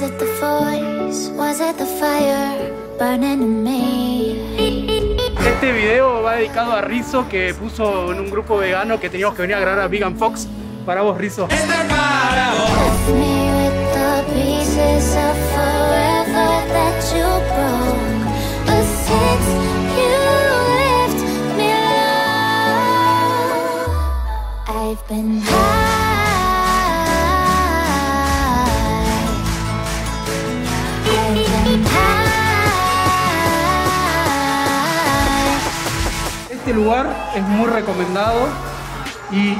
Was it the voice? Was it the fire burning in me? Este video va dedicado a Rizzo, que puso en un grupo vegano que teníamos que venir a grabar a Vegan Fox. Para vos, Rizzo. Este es para vos. I've been high. I've been high. Este lugar es muy recomendado y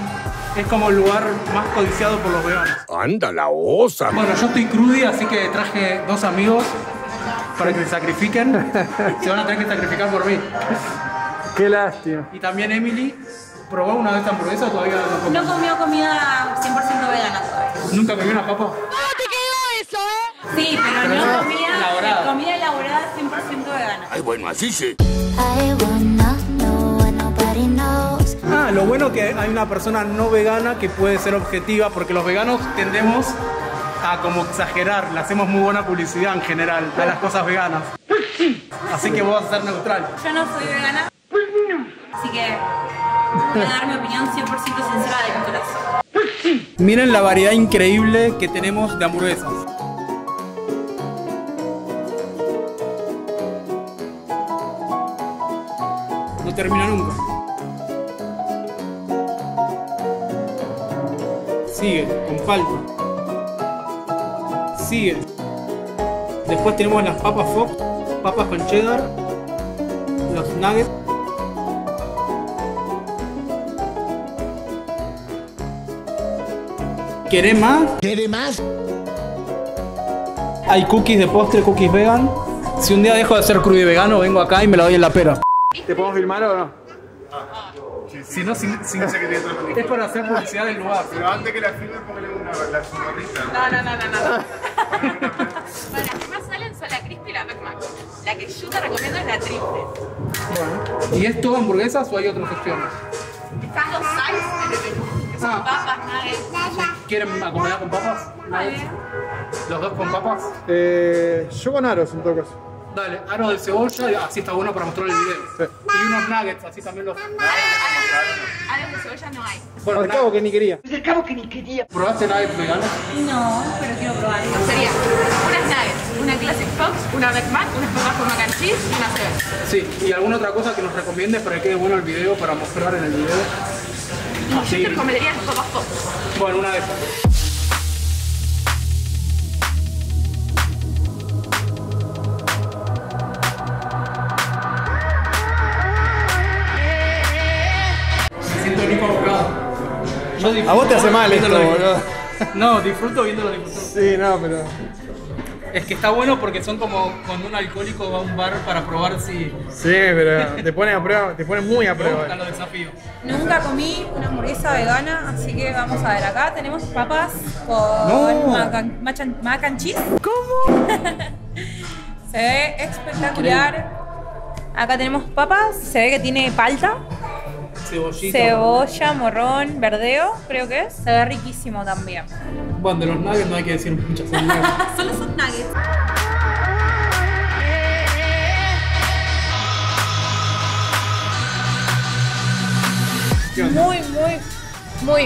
es como el lugar más codiciado por los veganos. ¡Anda la osa! Bueno, yo estoy crudy, así que traje dos amigos para que se sacrifiquen. Se van a tener que sacrificar por mí. ¡Qué lástima! Y también Emily. ¿Probó una vez hamburguesa o todavía no comió? No comió comida 100% vegana todavía. ¿Nunca comió una papa? ¡Ah, te quedó eso, eh! Sí, pero no comida elaborada. Comida elaborada 100% vegana. Ay, bueno, así sí. Ah, lo bueno que hay una persona no vegana que puede ser objetiva, porque los veganos tendemos a como exagerar. Le hacemos muy buena publicidad en general a las cosas veganas. Así que vos vas a ser neutral. Yo no soy vegana. Así que... voy a dar mi opinión 100% sincera de mi corazón. Miren la variedad increíble que tenemos de hamburguesas. No termina nunca. Sigue, con palta. Sigue. Después tenemos las papas Fox, papas con cheddar, los nuggets. ¿Querés más? ¿Querés más? Hay cookies de postre, cookies vegan. Si un día dejo de ser crudo y vegano, vengo acá y me la doy en la pera. ¿Te podemos filmar o no? Ah, si no, no sé qué tiene todo. Es para hacer publicidad del lugar. Pero antes que la filmen, póngale una sonrisa. No. Bueno, las que más salen son la crispy y la Mac Mac. La que yo te recomiendo es la triple. Bueno. ¿Y es todo hamburguesas o hay otras opciones? Están los sides de menú. Ah. Papas, nuggets. ¿Quieren acompañar con papas? ¿Los dos con papas? Yo con aros en todo caso. Dale, aros de cebolla, así está bueno para mostrar el video. Sí. Y unos nuggets, así también los... Aros de cebolla no hay. Bueno, al cabo que ni quería. ¿Probaste nuggets veganos? No, pero quiero probar. Sería unas nuggets, una classic Fox, una Big Mac, unas papas con mac and cheese y una cebolla. Sí, y alguna otra cosa que nos recomiendes para que quede bueno el video, para mostrar en el video. No, yo te recomendaría las papas Fox. Bueno, una de esas. Me siento rico abocado. A vos te hace mal esto, boludo. No, disfruto viéndolo disfrutar. Sí, no, pero... es que está bueno porque son como cuando un alcohólico va a un bar para probar si... sí, pero te ponen a prueba, te ponen muy a prueba. Están los desafíos. Nunca comí una hamburguesa vegana, así que vamos a ver. Acá tenemos papas con mac and cheese. ¿Cómo? Se ve espectacular. Acá tenemos papas, se ve que tiene palta. Cebollita. Cebolla, morrón, verdeo, creo que es. Se ve riquísimo también. Bueno, de los nuggets no hay que decir muchas cosas. Solo son nuggets. Muy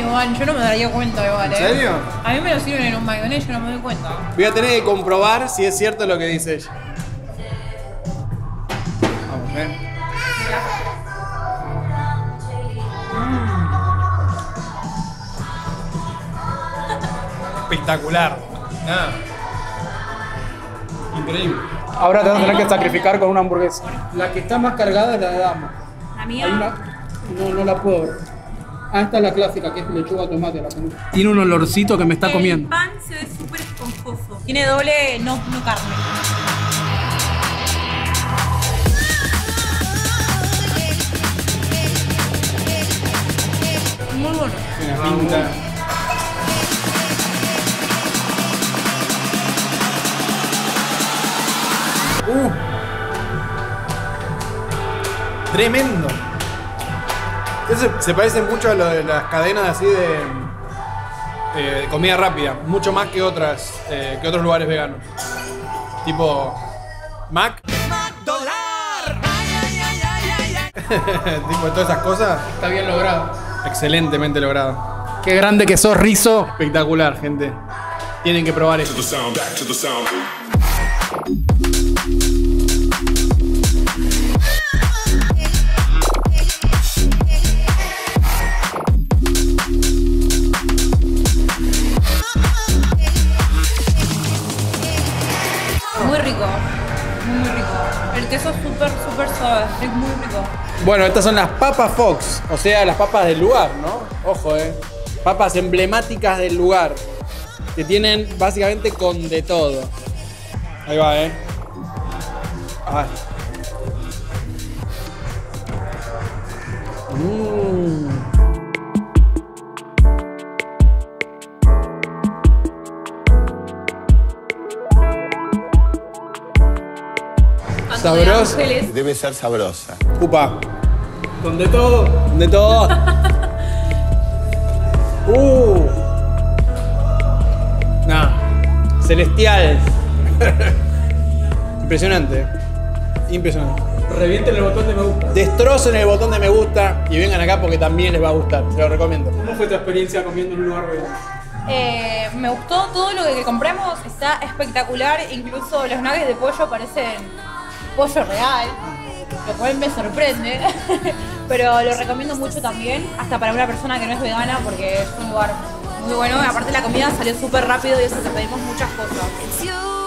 bueno. Yo no me daría cuenta igual, ¿eh? ¿En serio? A mí me lo sirven en un McDonald's, yo no me doy cuenta. Voy a tener que comprobar si es cierto lo que dice ella. Vamos a ver. Espectacular. Ah. Increíble. Ahora te vas a tener que sacrificar con una hamburguesa. La que está más cargada es la de Damo. ¿La mía? Una... No la puedo ver. Ah, esta es la clásica, que es lechuga, tomate. La comida. Tiene un olorcito que me está comiendo. El pan se ve súper esponjoso. Tiene doble no carne. Muy bueno. Pinta. Tremendo. Se parece mucho a lo de las cadenas así de comida rápida, mucho más que otras que otros lugares veganos. Tipo Mac. Tipo todas esas cosas. Está bien logrado. Excelentemente logrado. Qué grande que sos, Rizzo. Espectacular, gente. Tienen que probar esto. Muy rico, muy rico. El queso es súper suave, es muy rico. Bueno, estas son las papas Fox, o sea, las papas del lugar, ¿no? Ojo, papas emblemáticas del lugar, que tienen básicamente con de todo. Ahí va, Ay. Sabrosa. Debe ser sabrosa. Upa. Con de todo. De todo. Nah. Celestial. Impresionante. Impresionante. Revienten el botón de me gusta. Destrocen el botón de me gusta y vengan acá porque también les va a gustar. Se lo recomiendo. ¿Cómo fue tu experiencia comiendo en un lugar vegano? Me gustó todo lo que compramos. Está espectacular. Incluso los nuggets de pollo parecen pollo real, lo cual me sorprende, pero lo recomiendo mucho también, hasta para una persona que no es vegana, porque es un lugar muy bueno. Aparte la comida salió súper rápido y eso, te pedimos muchas cosas.